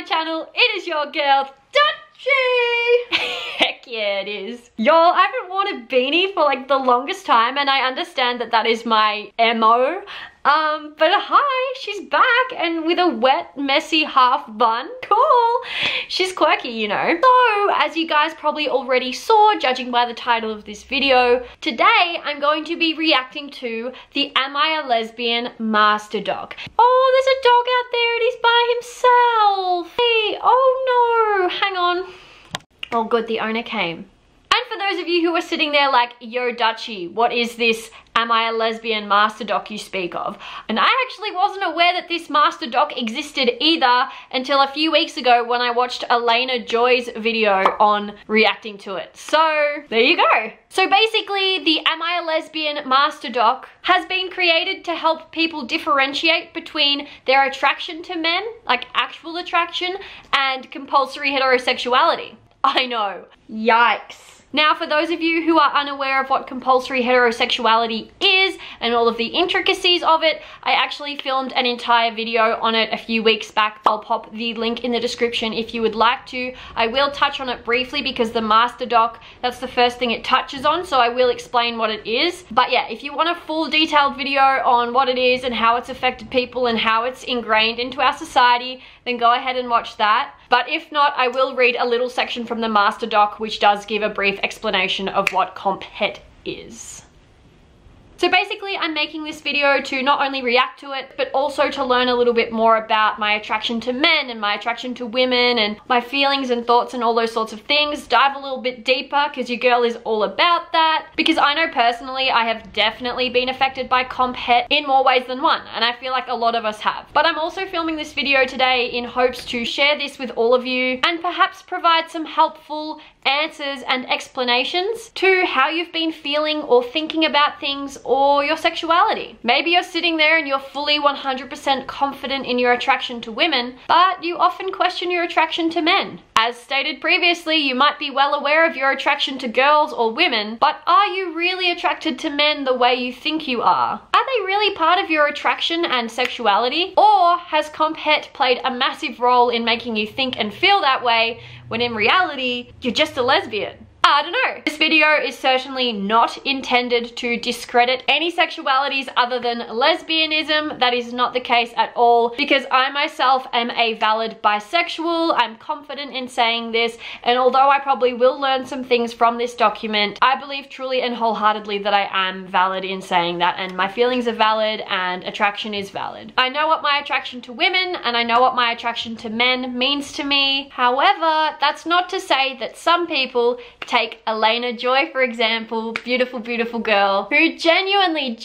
my channel. It is your girl, Dutchy! Heck yeah, it is. Y'all, I haven't worn a beanie for like the longest time, and I understand that that is my MO. But hi, she's back and with a wet, messy half bun. Cool. She's quirky, you know. So, as you guys probably already saw, judging by the title of this video, today I'm going to be reacting to the Am I a Lesbian Masterdoc. Oh, there's a dog out there and he's by himself. Hey, oh no, hang on. Oh good, the owner came. And for those of you who are sitting there like, yo Dutchy, what is this Am I a Lesbian Masterdoc you speak of? And I actually wasn't aware that this Masterdoc existed either until a few weeks ago when I watched Alayna Joy's video on reacting to it. So there you go. So basically the Am I a Lesbian Masterdoc has been created to help people differentiate between their attraction to men, like actual attraction, and compulsory heterosexuality. I know, yikes. Now, for those of you who are unaware of what compulsory heterosexuality is and all of the intricacies of it, I actually filmed an entire video on it a few weeks back. I'll pop the link in the description if you would like to. I will touch on it briefly because the Masterdoc, that's the first thing it touches on, so I will explain what it is. But yeah, if you want a full detailed video on what it is and how it's affected people and how it's ingrained into our society, then go ahead and watch that. But if not, I will read a little section from the Masterdoc which does give a brief explanation of what comp het is. So basically I'm making this video to not only react to it, but also to learn a little bit more about my attraction to men and my attraction to women and my feelings and thoughts and all those sorts of things. Dive a little bit deeper because your girl is all about that. Because I know personally I have definitely been affected by comp het in more ways than one, and I feel like a lot of us have. But I'm also filming this video today in hopes to share this with all of you and perhaps provide some helpful answers and explanations to how you've been feeling or thinking about things or your sexuality. Maybe you're sitting there and you're fully 100% confident in your attraction to women, but you often question your attraction to men. As stated previously, you might be well aware of your attraction to girls or women, but are you really attracted to men the way you think you are? Are they really part of your attraction and sexuality? Or has comp het played a massive role in making you think and feel that way, when in reality, you're just a lesbian? I don't know. This video is certainly not intended to discredit any sexualities other than lesbianism. That is not the case at all, because I myself am a valid bisexual. I'm confident in saying this, and although I probably will learn some things from this document, I believe truly and wholeheartedly that I am valid in saying that, and my feelings are valid and attraction is valid. I know what my attraction to women and I know what my attraction to men means to me. However, that's not to say that some people take Alayna Joy, for example, beautiful, beautiful girl, who genuinely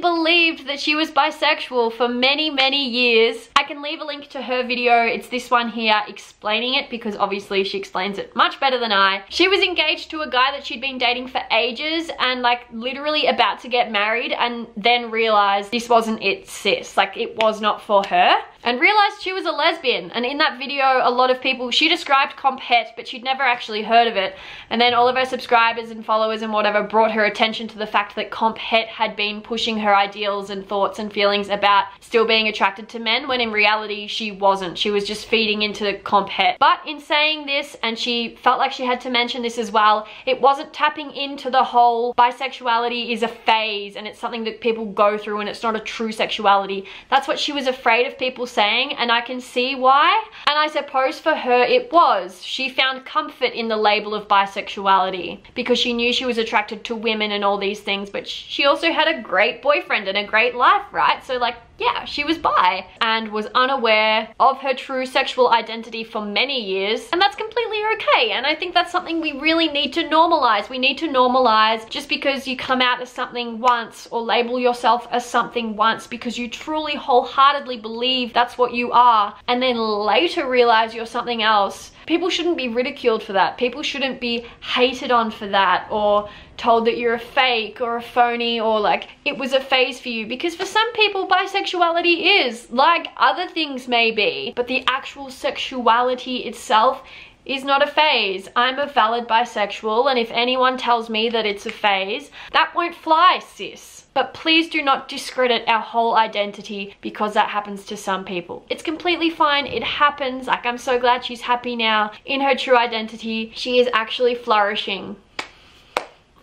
believed that she was bisexual for many, many years. I can leave a link to her video. It's this one here explaining it, because obviously she explains it much better than I. She was engaged to a guy that she'd been dating for ages and like literally about to get married, and then realized this wasn't it, sis. Like, it was not for her. And realized she was a lesbian. And in that video, a lot of people, she described comp het, but she'd never actually heard of it. And then all of her subscribers and followers and whatever brought her attention to the fact that comp het had been pushing her ideals and thoughts and feelings about still being attracted to men, when in reality she wasn't. She was just feeding into comp het. But in saying this, and she felt like she had to mention this as well, it wasn't tapping into the whole bisexuality is a phase and it's something that people go through and it's not a true sexuality. That's what she was afraid of people saying, and I can see why. And I suppose for her it was. She found comfort in the label of bisexuality because she knew she was attracted to women and all these things, but she also had a great boyfriend and a great life, right? So like, yeah, she was bi and was unaware of her true sexual identity for many years, and that's completely okay. And I think that's something we really need to normalize. We need to normalize just because you come out as something once or label yourself as something once because you truly wholeheartedly believe that's what you are, and then later realize you're something else. People shouldn't be ridiculed for that. People shouldn't be hated on for that, or told that you're a fake or a phony or like it was a phase for you, because for some people bisexuality is like other things may be, but the actual sexuality itself is not a phase. I'm a valid bisexual, and if anyone tells me that it's a phase, that won't fly, sis. But please do not discredit our whole identity because that happens to some people. It's completely fine, it happens. Like, I'm so glad she's happy now in her true identity. She is actually flourishing.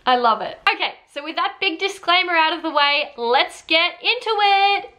I love it. Okay, so with that big disclaimer out of the way, let's get into it.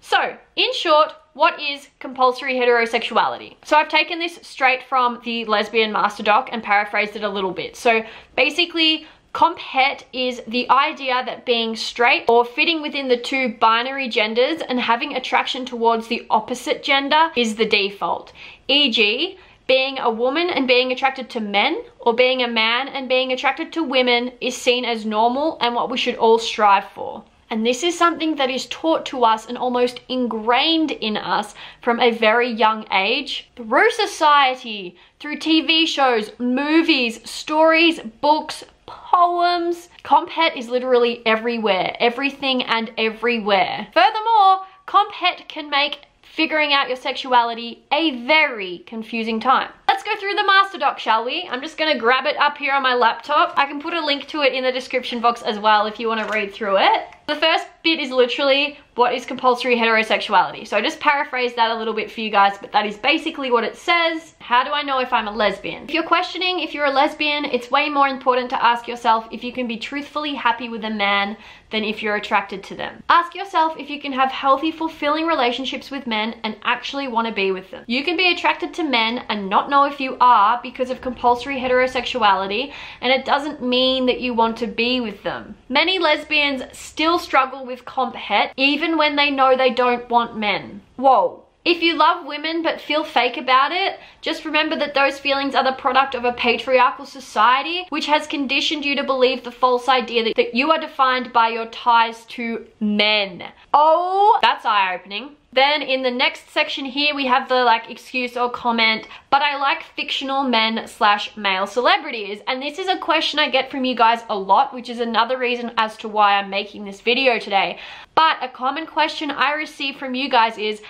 So, in short, what is compulsory heterosexuality? So I've taken this straight from the Lesbian Masterdoc and paraphrased it a little bit. So basically, comp het is the idea that being straight or fitting within the two binary genders and having attraction towards the opposite gender is the default. E.g., being a woman and being attracted to men, or being a man and being attracted to women, is seen as normal and what we should all strive for. And this is something that is taught to us and almost ingrained in us from a very young age through society, through TV shows, movies, stories, books, poems. Comp het is literally everywhere, everything and everywhere. Furthermore, comp het can make figuring out your sexuality a very confusing time. Let's go through the Masterdoc, shall we? I'm just gonna grab it up here on my laptop. I can put a link to it in the description box as well if you wanna read through it. The first bit is literally what is compulsory heterosexuality. So I just paraphrased that a little bit for you guys, but that is basically what it says. How do I know if I'm a lesbian? If you're questioning if you're a lesbian, it's way more important to ask yourself if you can be truthfully happy with a man than if you're attracted to them. Ask yourself if you can have healthy, fulfilling relationships with men and actually want to be with them. You can be attracted to men and not know if you are because of compulsory heterosexuality, and it doesn't mean that you want to be with them. Many lesbians still struggle with comp het even when they know they don't want men. Whoa. If you love women but feel fake about it, just remember that those feelings are the product of a patriarchal society which has conditioned you to believe the false idea that you are defined by your ties to men. Oh, that's eye-opening. Then in the next section here, we have the like excuse or comment, but I like fictional men / male celebrities. And this is a question I get from you guys a lot, which is another reason as to why I'm making this video today. But a common question I receive from you guys is,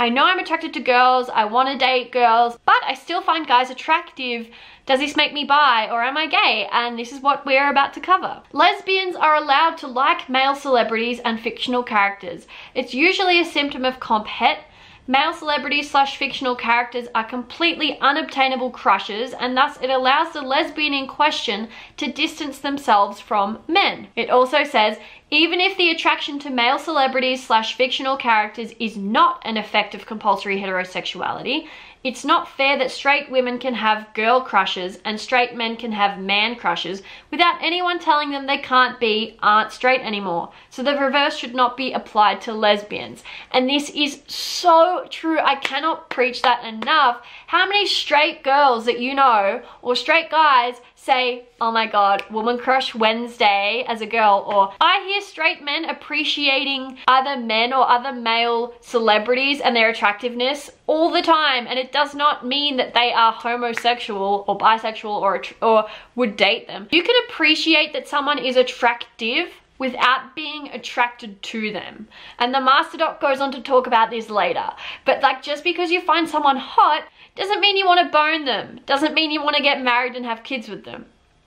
I know I'm attracted to girls, I want to date girls, but I still find guys attractive. Does this make me bi or am I gay? And this is what we're about to cover. Lesbians are allowed to like male celebrities and fictional characters. It's usually a symptom of comp het. Male celebrities / fictional characters are completely unobtainable crushes, and thus it allows the lesbian in question to distance themselves from men. It also says, even if the attraction to male celebrities / fictional characters is not an effect of compulsory heterosexuality, it's not fair that straight women can have girl crushes and straight men can have man crushes without anyone telling them they can't be, aren't straight anymore. So the reverse should not be applied to lesbians. And this is so true. I cannot preach that enough. How many straight girls that you know or straight guys say, oh my god, woman crush Wednesday as a girl, or I hear straight men appreciating other men or other male celebrities and their attractiveness all the time, and it does not mean that they are homosexual or bisexual or would date them. You can appreciate that someone is attractive without being attracted to them. And the Masterdoc goes on to talk about this later. But like, just because you find someone hot doesn't mean you want to bone them. Doesn't mean you want to get married and have kids with them.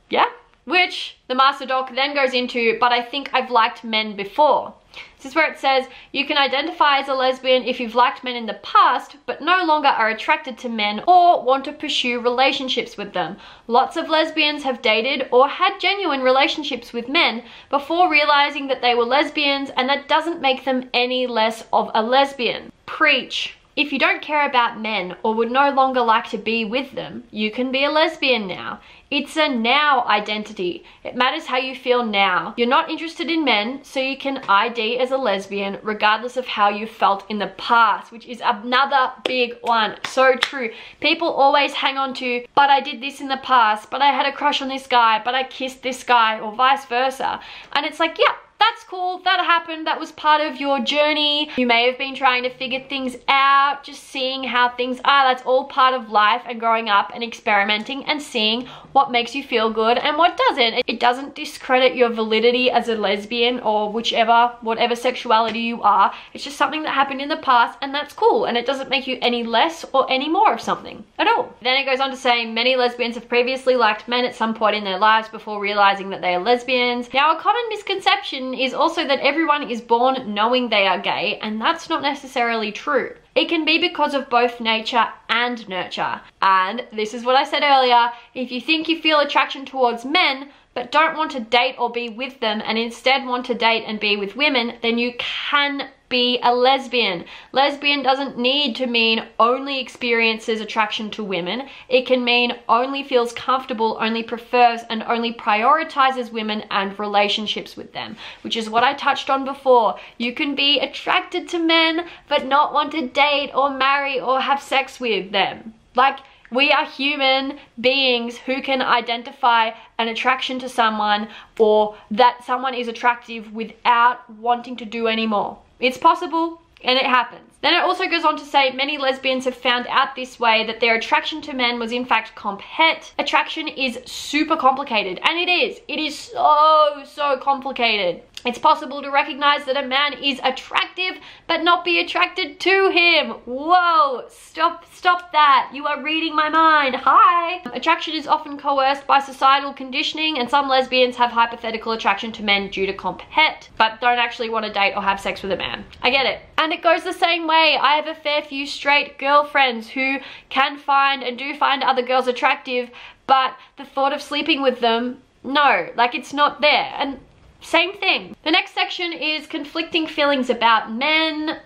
Yeah? Which the Masterdoc then goes into, but I think I've liked men before. This is where it says, you can identify as a lesbian if you've liked men in the past, but no longer are attracted to men or want to pursue relationships with them. Lots of lesbians have dated or had genuine relationships with men before realizing that they were lesbians, and that doesn't make them any less of a lesbian. Preach. If you don't care about men or would no longer like to be with them, you can be a lesbian now. It's a now identity. It matters how you feel now. You're not interested in men, so you can ID as a lesbian regardless of how you felt in the past, which is another big one. So true. People always hang on to, but I did this in the past, but I had a crush on this guy, but I kissed this guy, or vice versa. And it's like, yeah, that's cool, that happened, that was part of your journey. You may have been trying to figure things out, just seeing how things are. That's all part of life and growing up and experimenting and seeing what makes you feel good and what doesn't. It doesn't discredit your validity as a lesbian or whatever sexuality you are. It's just something that happened in the past, and that's cool, and it doesn't make you any less or any more of something at all. Then it goes on to say, many lesbians have previously liked men at some point in their lives before realizing that they are lesbians. Now, a common misconception is also that everyone is born knowing they are gay, and that's not necessarily true. It can be because of both nature and nurture. And this is what I said earlier, if you think you feel attraction towards men but don't want to date or be with them and instead want to date and be with women, then you can be a lesbian. Lesbian doesn't need to mean only experiences attraction to women. It can mean only feels comfortable, only prefers, and only prioritizes women and relationships with them, which is what I touched on before. You can be attracted to men but not want to date or marry or have sex with them. Like, we are human beings who can identify an attraction to someone or that someone is attractive without wanting to do any more. It's possible, and it happens. Then it also goes on to say, many lesbians have found out this way that their attraction to men was in fact comp-het. Attraction is super complicated, and it is. It is so, so complicated. It's possible to recognize that a man is attractive but not be attracted to him. Whoa, stop that. You are reading my mind. Hi. Attraction is often coerced by societal conditioning, and some lesbians have hypothetical attraction to men due to comp-het, but don't actually want to date or have sex with a man. I get it. And it goes the same way. I have a fair few straight girlfriends who can find and do find other girls attractive, but the thought of sleeping with them, no, like, it's not there. And same thing. The next section is conflicting feelings about men.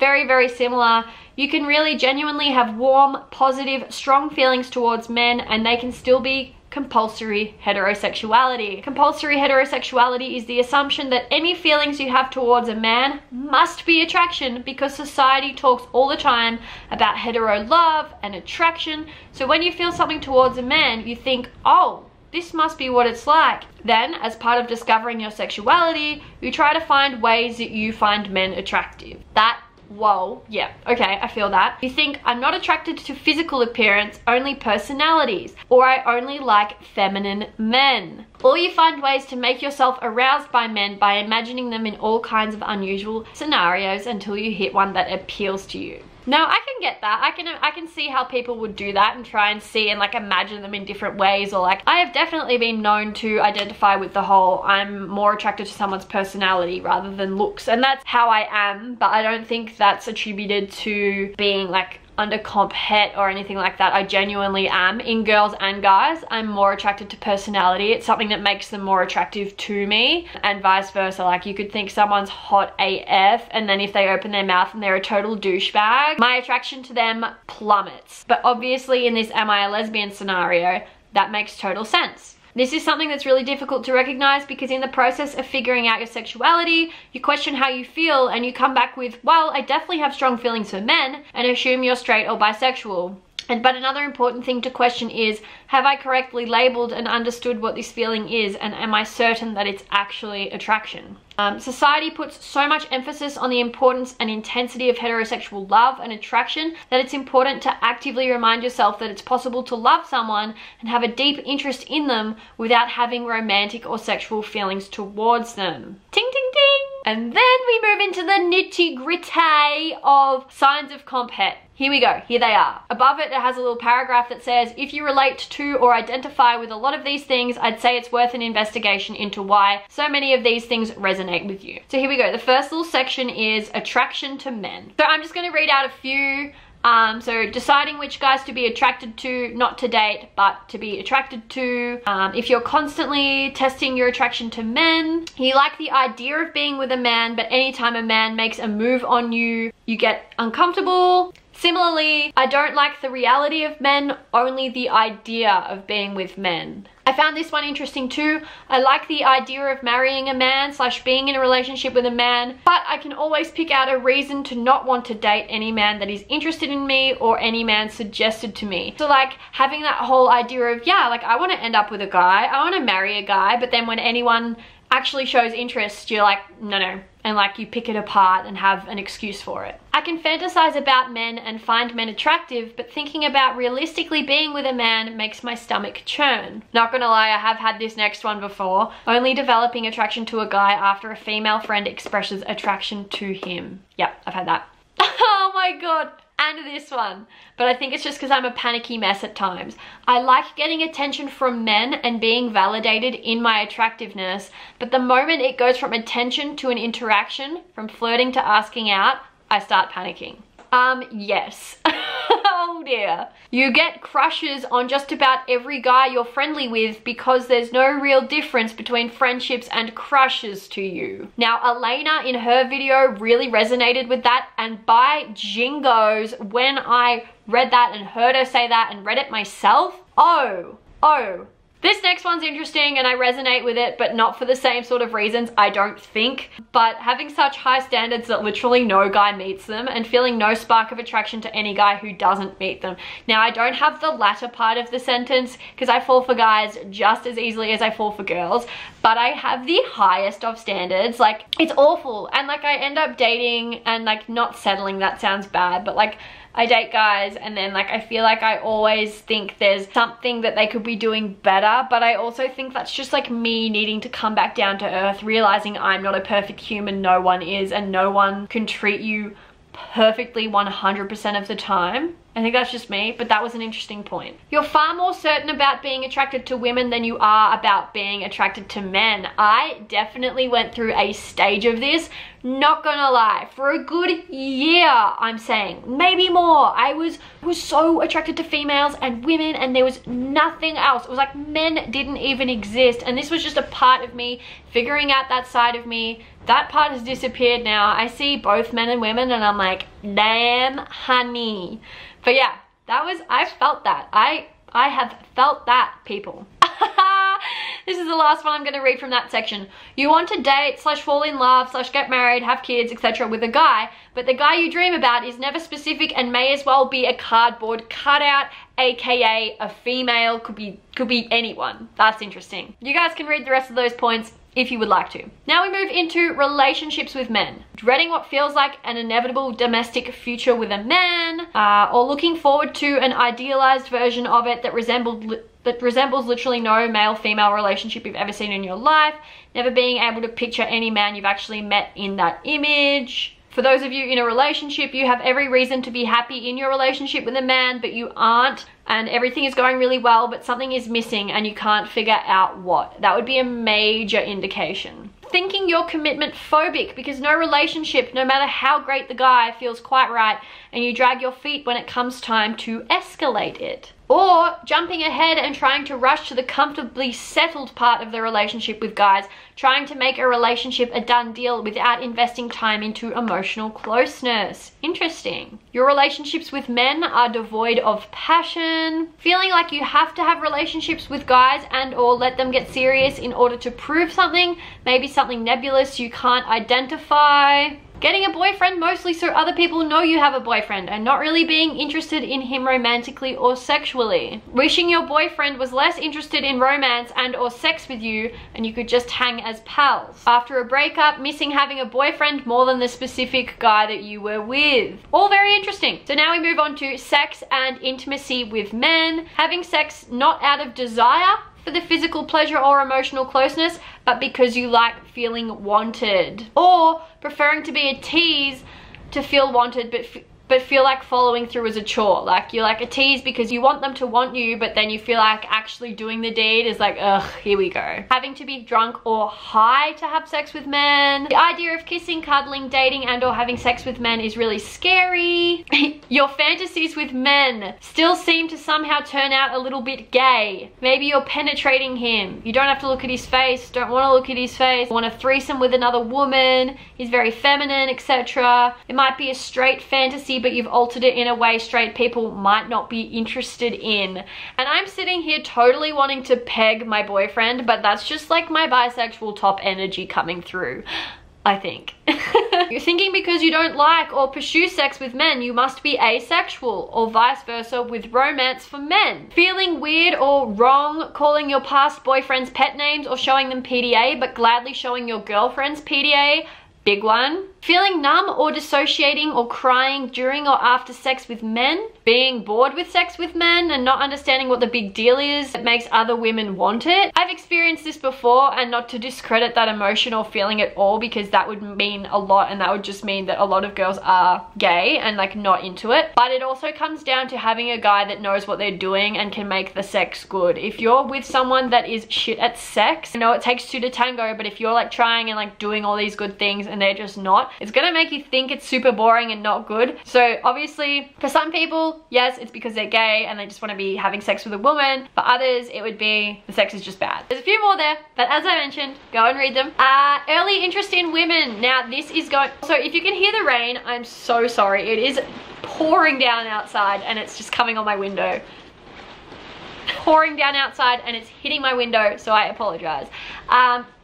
Very, very similar. You can really genuinely have warm, positive, strong feelings towards men, and they can still be compulsory heterosexuality. Compulsory heterosexuality is the assumption that any feelings you have towards a man must be attraction, because society talks all the time about hetero love and attraction. So when you feel something towards a man, you think, oh, this must be what it's like. Then, as part of discovering your sexuality, you try to find ways that you find men attractive. That, whoa, yeah, okay, I feel that. You think, I'm not attracted to physical appearance, only personalities, or I only like feminine men. Or you find ways to make yourself aroused by men by imagining them in all kinds of unusual scenarios until you hit one that appeals to you. Now, I can get that. I can see how people would do that and try and see and like imagine them in different ways, or like, I have definitely been known to identify with the whole I'm more attracted to someone's personality rather than looks, and that's how I am, but I don't think that's attributed to being like under comp het or anything like that. I genuinely am, in girls and guys, I'm more attracted to personality. It's something that makes them more attractive to me, and vice versa. Like, you could think someone's hot AF, and then if they open their mouth and they're a total douchebag, my attraction to them plummets. But obviously in this Am I a Lesbian scenario, that makes total sense. This is something that's really difficult to recognize, because in the process of figuring out your sexuality, you question how you feel and you come back with, well, I definitely have strong feelings for men, and assume you're straight or bisexual. But another important thing to question is, have I correctly labeled and understood what this feeling is, and am I certain that it's actually attraction? Society puts so much emphasis on the importance and intensity of heterosexual love and attraction that it's important to actively remind yourself that it's possible to love someone and have a deep interest in them without having romantic or sexual feelings towards them. Ting, ting, ting! And then we move into the nitty-gritty of signs of comp-het. Here we go, here they are. Above it, it has a little paragraph that says, if you relate to or identify with a lot of these things, I'd say it's worth an investigation into why so many of these things resonate with you. So here we go, the first little section is attraction to men. So I'm just gonna read out a few. So deciding which guys to be attracted to, not to date, but to be attracted to. If you're constantly testing your attraction to men, you like the idea of being with a man, but anytime a man makes a move on you, you get uncomfortable. Similarly, I don't like the reality of men, only the idea of being with men. I found this one interesting too. I like the idea of marrying a man / being in a relationship with a man, but I can always pick out a reason to not want to date any man that is interested in me or any man suggested to me. So like having that whole idea of, yeah, like I want to end up with a guy, I want to marry a guy, but then when anyone actually shows interest, you're like, no. And like you pick it apart and have an excuse for it. I can fantasize about men and find men attractive, but thinking about realistically being with a man makes my stomach churn. Not gonna lie, I have had this next one before. Only developing attraction to a guy after a female friend expresses attraction to him. Yep, I've had that. Oh my god. And this one, but I think it's just because I'm a panicky mess at times. I like getting attention from men and being validated in my attractiveness, but the moment it goes from attention to an interaction, from flirting to asking out, I start panicking. Yes. Oh dear. You get crushes on just about every guy you're friendly with because there's no real difference between friendships and crushes to you. Now, Alayna in her video really resonated with that, and by jingos, when I read that and heard her say that and read it myself, oh. This next one's interesting and I resonate with it, but not for the same sort of reasons, I don't think. But having such high standards that literally no guy meets them and feeling no spark of attraction to any guy who doesn't meet them. Now, I don't have the latter part of the sentence because I fall for guys just as easily as I fall for girls, but I have the highest of standards. Like, it's awful. And like, I end up dating and like not settling, that sounds bad, but like, I date guys and then like I feel like I always think there's something that they could be doing better, but I also think that's just like me needing to come back down to earth, realizing I'm not a perfect human, no one is, and no one can treat you perfectly 100% of the time. I think that's just me, but that was an interesting point. You're far more certain about being attracted to women than you are about being attracted to men. I definitely went through a stage of this, not gonna lie. For a good year, I'm saying, maybe more. I was so attracted to females and women and there was nothing else. It was like men didn't even exist, and this was just a part of me figuring out that side of me. That part has disappeared now. I see both men and women and I'm like, damn, honey. But yeah, that was, I felt that. I have felt that, people. This is the last one I'm going to read from that section. You want to date / fall in love / get married, have kids, etc. with a guy, but the guy you dream about is never specific and may as well be a cardboard cutout, aka a female, could be anyone. That's interesting. You guys can read the rest of those points if you would like to. Now we move into relationships with men. Dreading what feels like an inevitable domestic future with a man, or looking forward to an idealized version of it that resembles literally no male-female relationship you've ever seen in your life, never being able to picture any man you've actually met in that image. For those of you in a relationship, you have every reason to be happy in your relationship with a man, but you aren't, and everything is going really well, but something is missing and you can't figure out what. That would be a major indication. Thinking you're commitment phobic because no relationship, no matter how great the guy, feels quite right, and you drag your feet when it comes time to escalate it. Or jumping ahead and trying to rush to the comfortably settled part of the relationship with guys, trying to make a relationship a done deal without investing time into emotional closeness. Interesting. Your relationships with men are devoid of passion. Feeling like you have to have relationships with guys and or let them get serious in order to prove something, maybe something nebulous you can't identify. Getting a boyfriend mostly so other people know you have a boyfriend and not really being interested in him romantically or sexually. Wishing your boyfriend was less interested in romance and or sex with you and you could just hang as pals. After a breakup, missing having a boyfriend more than the specific guy that you were with. All very interesting. So now we move on to sex and intimacy with men. Having sex not out of desire for the physical pleasure or emotional closeness, but because you like feeling wanted. Or preferring to be a tease to feel wanted, but feel like following through is a chore. Like, you're like a tease because you want them to want you, but then you feel like actually doing the deed is like, ugh, here we go. Having to be drunk or high to have sex with men. The idea of kissing, cuddling, dating, and or having sex with men is really scary. Your fantasies with men still seem to somehow turn out a little bit gay. Maybe you're penetrating him. You don't have to look at his face, don't want to look at his face, want a threesome with another woman, he's very feminine, etc. It might be a straight fantasy, but you've altered it in a way straight people might not be interested in. And I'm sitting here totally wanting to peg my boyfriend, but that's just like my bisexual top energy coming through. I think. You're thinking because you don't like or pursue sex with men, you must be asexual, or vice versa with romance for men. Feeling weird or wrong, calling your past boyfriends pet names or showing them PDA, but gladly showing your girlfriends PDA. Big one. Feeling numb or dissociating or crying during or after sex with men. Being bored with sex with men and not understanding what the big deal is that makes other women want it. I've experienced this before, and not to discredit that emotion or feeling at all, because that would mean a lot, and that would just mean that a lot of girls are gay and like not into it. But it also comes down to having a guy that knows what they're doing and can make the sex good. If you're with someone that is shit at sex, I know it takes two to tango, but if you're like trying and like doing all these good things and they're just not, it's gonna make you think it's super boring and not good. So obviously for some people, yes, it's because they're gay and they just want to be having sex with a woman. For others, it would be the sex is just bad. There's a few more there, but as I mentioned, go and read them. Early interest in women. Now this is going, so if you can hear the rain, I'm so sorry, it is pouring down outside and it's just coming on my window. Pouring down outside and it's hitting my window, so I apologize.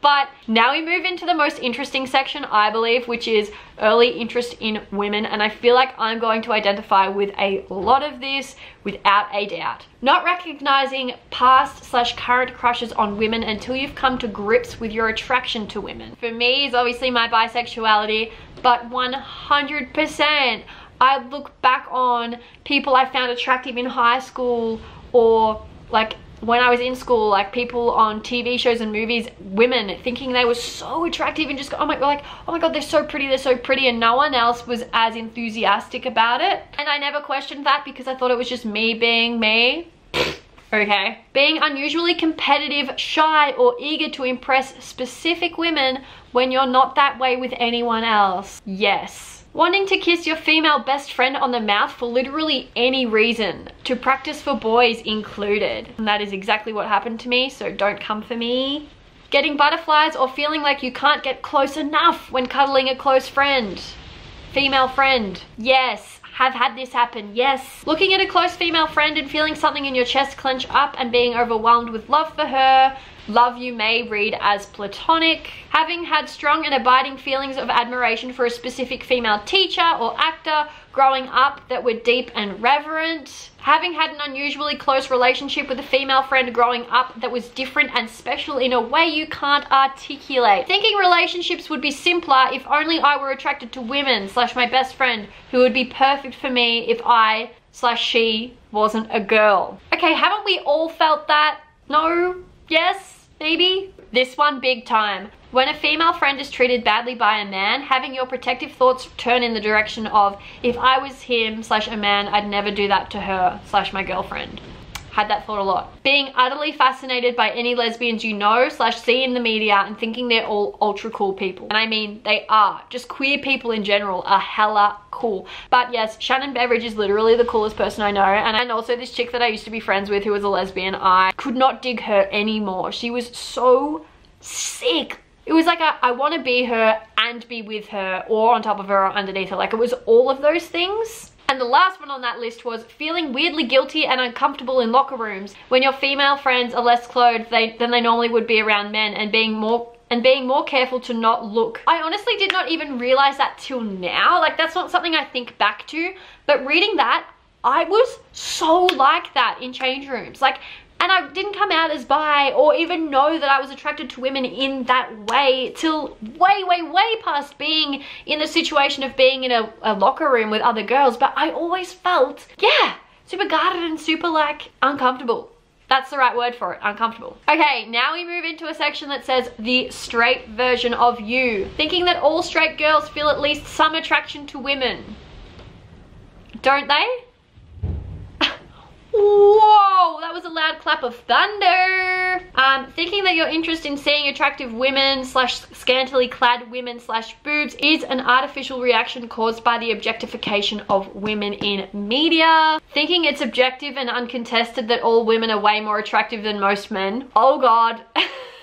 But now we move into the most interesting section, I believe, which is early interest in women. And I feel like I'm going to identify with a lot of this without a doubt. Not recognizing past/current crushes on women until you've come to grips with your attraction to women. For me, it's obviously my bisexuality, but 100%. I look back on people I found attractive in high school, or like when I was in school, like people on TV shows and movies, women, thinking they were so attractive and just go, oh my god, like, oh my god, they're so pretty, and no one else was as enthusiastic about it. And I never questioned that because I thought it was just me being me. Okay. Being unusually competitive, shy, or eager to impress specific women when you're not that way with anyone else. Yes. Wanting to kiss your female best friend on the mouth for literally any reason, to practice for boys included. And that is exactly what happened to me, so don't come for me. Getting butterflies or feeling like you can't get close enough when cuddling a close friend. Female friend. Yes, have had this happen, yes. Looking at a close female friend and feeling something in your chest clench up and being overwhelmed with love for her. Love you may read as platonic. Having had strong and abiding feelings of admiration for a specific female teacher or actor growing up that were deep and reverent. Having had an unusually close relationship with a female friend growing up that was different and special in a way you can't articulate. Thinking relationships would be simpler if only I were attracted to women / my best friend, who would be perfect for me if I / she wasn't a girl. Okay, haven't we all felt that? No? Yes? Maybe? This one big time. When a female friend is treated badly by a man, having your protective thoughts turn in the direction of, if I was him / a man, I'd never do that to her / my girlfriend. Had that thought a lot. Being utterly fascinated by any lesbians you know / see in the media and thinking they're all ultra cool people. And I mean, they are. Just queer people in general are hella cool. But yes, Shannon Beveridge is literally the coolest person I know, and also this chick that I used to be friends with who was a lesbian, I could not dig her anymore. She was so sick. It was like I want to be her and be with her, or on top of her or underneath her. Like, it was all of those things. And the last one on that list was feeling weirdly guilty and uncomfortable in locker rooms when your female friends are less clothed than they normally would be around men, and being more careful to not look. I honestly did not even realize that till now. Like, that's not something I think back to, but reading that, I was so like that in change rooms. Like, and I didn't come out as bi or even know that I was attracted to women in that way till way, way, way past being in the situation of being in a locker room with other girls. But I always felt, yeah, super guarded and super like uncomfortable. That's the right word for it, uncomfortable. Okay, now we move into a section that says the straight version of you. Thinking that all straight girls feel at least some attraction to women. Don't they? Whoa, that was a loud clap of thunder. Thinking that your interest in seeing attractive women / scantily clad women / boobs is an artificial reaction caused by the objectification of women in media. Thinking it's objective and uncontested that all women are way more attractive than most men. Oh god.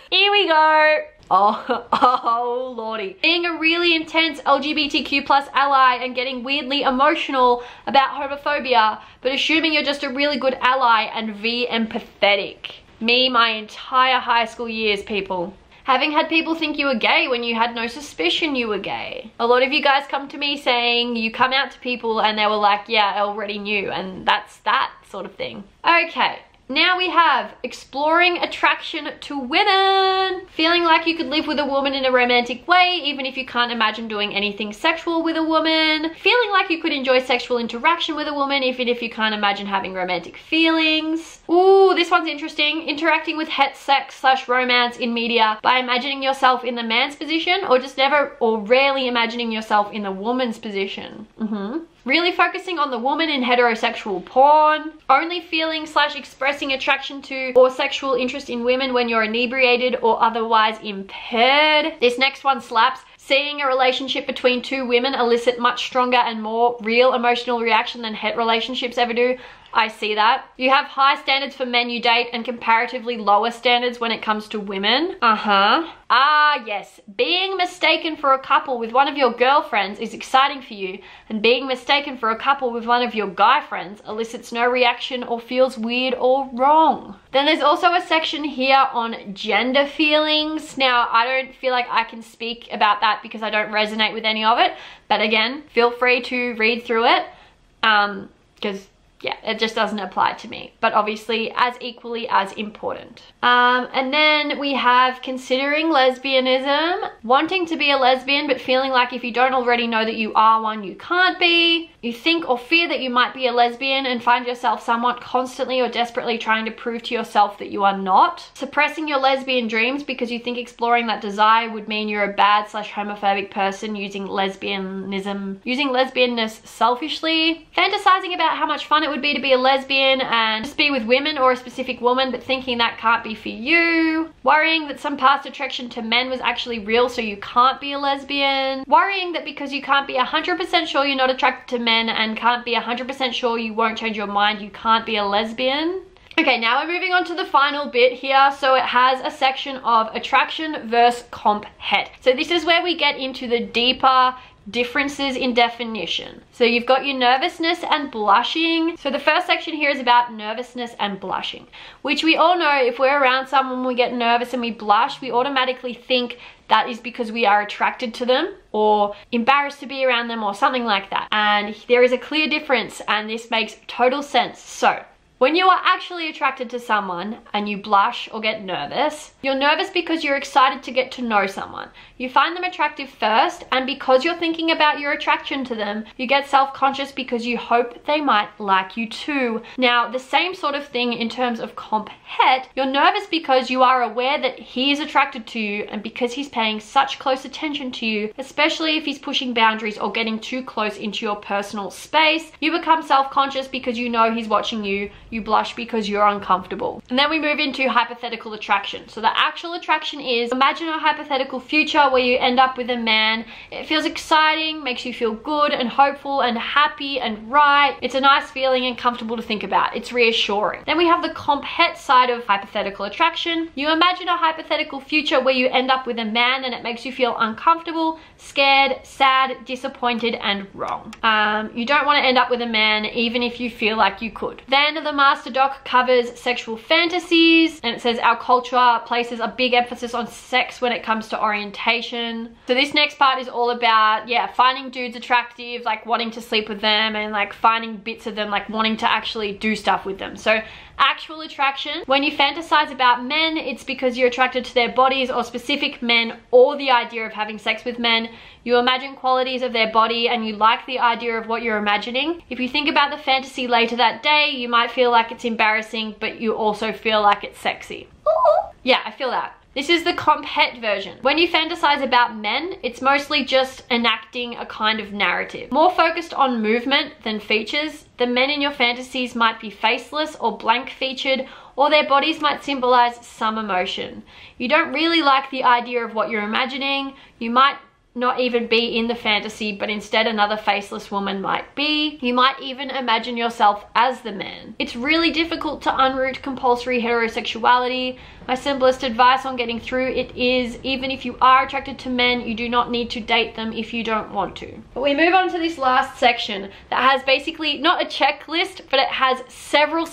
Here we go. Oh lordy. Being a really intense LGBTQ+ ally and getting weirdly emotional about homophobia, but assuming you're just a really good ally and empathetic. Me, my entire high school years, people. having had people think you were gay when you had no suspicion you were gay. A lot of you guys come to me saying you come out to people and they were like, yeah, I already knew, and that's that sort of thing. Okay. Now we have exploring attraction to women. Feeling like you could live with a woman in a romantic way, even if you can't imagine doing anything sexual with a woman. Feeling like you could enjoy sexual interaction with a woman, even if you can't imagine having romantic feelings. Ooh, this one's interesting. Interacting with het sex / romance in media by imagining yourself in the man's position, or just never or rarely imagining yourself in the woman's position. Really focusing on the woman in heterosexual porn. Only feeling / expressing attraction to or sexual interest in women when you're inebriated or otherwise impaired. This next one slaps. Seeing a relationship between two women elicit much stronger and more real emotional reaction than het relationships ever do. I see that. You have high standards for men you date and comparatively lower standards when it comes to women. Ah, yes. Being mistaken for a couple with one of your girlfriends is exciting for you, and being mistaken for a couple with one of your guy friends elicits no reaction or feels weird or wrong. Then there's also a section here on gender feelings. Now, I don't feel like I can speak about that because I don't resonate with any of it. But again, feel free to read through it, because yeah, it just doesn't apply to me, but obviously as equally as important. And then we have considering lesbianism. Wanting to be a lesbian but feeling like if you don't already know that you are one, you can't be. You think or fear that you might be a lesbian and find yourself somewhat constantly or desperately trying to prove to yourself that you are not. Suppressing your lesbian dreams because you think exploring that desire would mean you're a bad / homophobic person, using lesbianness selfishly. Fantasizing about how much fun it would be to be a lesbian and just be with women or a specific woman, but thinking that can't be for you. Worrying that some past attraction to men was actually real, so you can't be a lesbian. Worrying that because you can't be 100% sure you're not attracted to men and can't be 100% sure you won't change your mind, you can't be a lesbian. Okay, now we're moving on to the final bit here. So it has a section of attraction versus comp het. So this is where we get into the deeper differences in definition. So you've got your nervousness and blushing. So the first section here is about nervousness and blushing, which we all know if we're around someone, we get nervous and we blush, we automatically think that is because we are attracted to them or embarrassed to be around them or something like that. And there is a clear difference, and this makes total sense. So when you are actually attracted to someone and you blush or get nervous, you're nervous because you're excited to get to know someone. You find them attractive first, and because you're thinking about your attraction to them, you get self-conscious because you hope they might like you too. Now, the same sort of thing in terms of comp het. You're nervous because you are aware that he is attracted to you, and because he's paying such close attention to you, especially if he's pushing boundaries or getting too close into your personal space, you become self-conscious because you know he's watching you. You blush because you're uncomfortable. And then we move into hypothetical attraction. So the actual attraction is, imagine a hypothetical future where you end up with a man. It feels exciting, makes you feel good and hopeful and happy and right. It's a nice feeling and comfortable to think about. It's reassuring. Then we have the comp het side of hypothetical attraction. You imagine a hypothetical future where you end up with a man, and it makes you feel uncomfortable, scared, sad, disappointed and wrong. You don't want to end up with a man even if you feel like you could. Then the Masterdoc covers sexual fantasies, and it says our culture places a big emphasis on sex when it comes to orientation. So this next part is all about, yeah, finding dudes attractive, like wanting to sleep with them, and like finding bits of them, like wanting to actually do stuff with them. So actual attraction, when you fantasize about men, it's because you're attracted to their bodies or specific men or the idea of having sex with men. You imagine qualities of their body and you like the idea of what you're imagining. If you think about the fantasy later that day, you might feel like it's embarrassing, but you also feel like it's sexy. Ooh. Yeah, I feel that. This is the comp het version. When you fantasize about men, it's mostly just enacting a kind of narrative. More focused on movement than features. The men in your fantasies might be faceless or blank featured, or their bodies might symbolize some emotion. You don't really like the idea of what you're imagining. You might not even be in the fantasy, but instead another faceless woman might be. You might even imagine yourself as the man. It's really difficult to unroot compulsory heterosexuality. My simplest advice on getting through it is, even if you are attracted to men, you do not need to date them if you don't want to. But we move on to this last section that has basically not a checklist, but it has several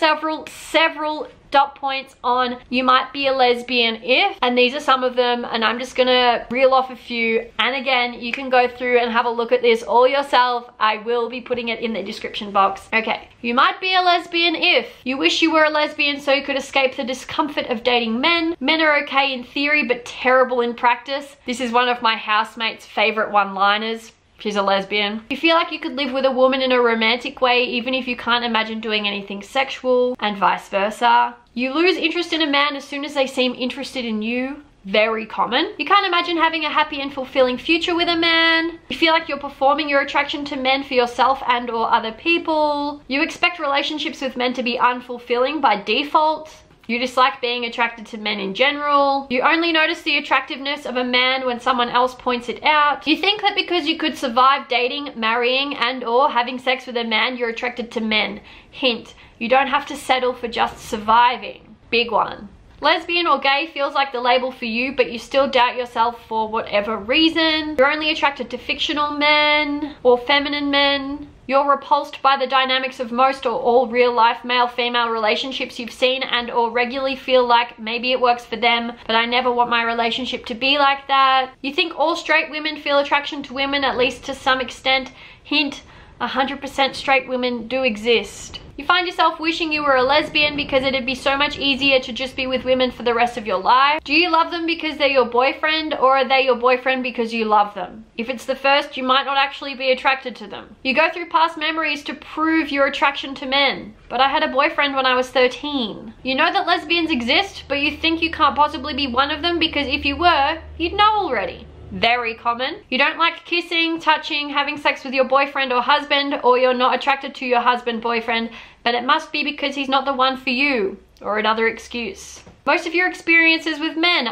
dot points on You Might Be a Lesbian If, and these are some of them, and I'm just gonna reel off a few, and again you can go through and have a look at this all yourself. I will be putting it in the description box. Okay, you might be a lesbian if you wish you were a lesbian so you could escape the discomfort of dating men. Men are okay in theory but terrible in practice. This is one of my housemate's favorite one-liners. She's a lesbian. You feel like you could live with a woman in a romantic way even if you can't imagine doing anything sexual, and vice versa. You lose interest in a man as soon as they seem interested in you. Very common. You can't imagine having a happy and fulfilling future with a man. You feel like you're performing your attraction to men for yourself and or other people. You expect relationships with men to be unfulfilling by default. You dislike being attracted to men in general. You only notice the attractiveness of a man when someone else points it out. You think that because you could survive dating, marrying, and or having sex with a man, you're attracted to men. Hint, you don't have to settle for just surviving. Big one. Lesbian or gay feels like the label for you, but you still doubt yourself for whatever reason. You're only attracted to fictional men or feminine men. You're repulsed by the dynamics of most or all real-life male-female relationships you've seen, and or regularly feel like maybe it works for them, but I never want my relationship to be like that. You think all straight women feel attraction to women, at least to some extent. Hint, 100% straight women do exist. You find yourself wishing you were a lesbian because it'd be so much easier to just be with women for the rest of your life. Do you love them because they're your boyfriend, or are they your boyfriend because you love them? If it's the first, you might not actually be attracted to them. You go through past memories to prove your attraction to men. But I had a boyfriend when I was 13. You know that lesbians exist, but you think you can't possibly be one of them because if you were, you'd know already. Very common. You don't like kissing, touching, having sex with your boyfriend or husband, or you're not attracted to your husband, boyfriend, but it must be because he's not the one for you, or another excuse. Most of your experiences with men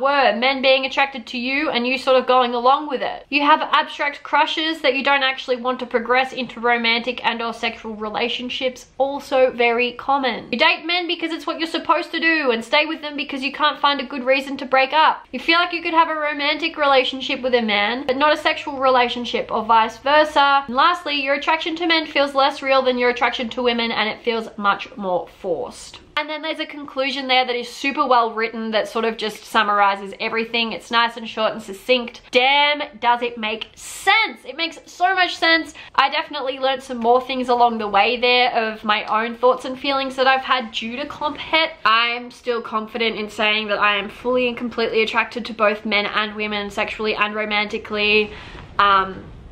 were men being attracted to you and you sort of going along with it. You have abstract crushes that you don't actually want to progress into romantic and or sexual relationships, also very common. You date men because it's what you're supposed to do and stay with them because you can't find a good reason to break up. You feel like you could have a romantic relationship with a man, but not a sexual relationship, or vice versa. And lastly, your attraction to men feels less real than your attraction to women, and it feels much more forced. And then there's a conclusion there that is super well written that sort of just summarizes everything. It's nice and short and succinct. Damn, does it make sense? It makes so much sense. I definitely learned some more things along the way there of my own thoughts and feelings that I've had due to CompHET. I'm still confident in saying that I am fully and completely attracted to both men and women, sexually and romantically.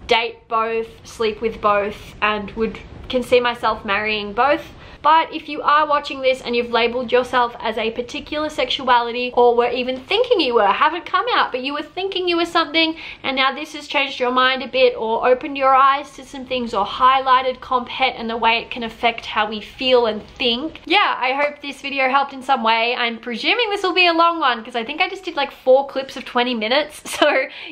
Date both, sleep with both, and can see myself marrying both. But if you are watching this and you've labeled yourself as a particular sexuality, or were even thinking you were, haven't come out, but you were thinking you were something, and now this has changed your mind a bit or opened your eyes to some things or highlighted CompHET and the way it can affect how we feel and think. Yeah, I hope this video helped in some way. I'm presuming this will be a long one because I think I just did like 4 clips of 20 minutes. So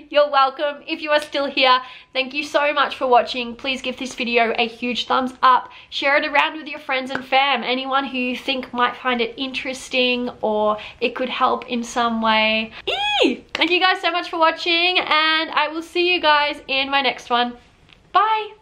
you're welcome. If you are still here, thank you so much for watching. Please give this video a huge thumbs up. Share it around with your friends and fam, anyone who you think might find it interesting or it could help in some way. Thank you guys so much for watching, and I will see you guys in my next one. Bye.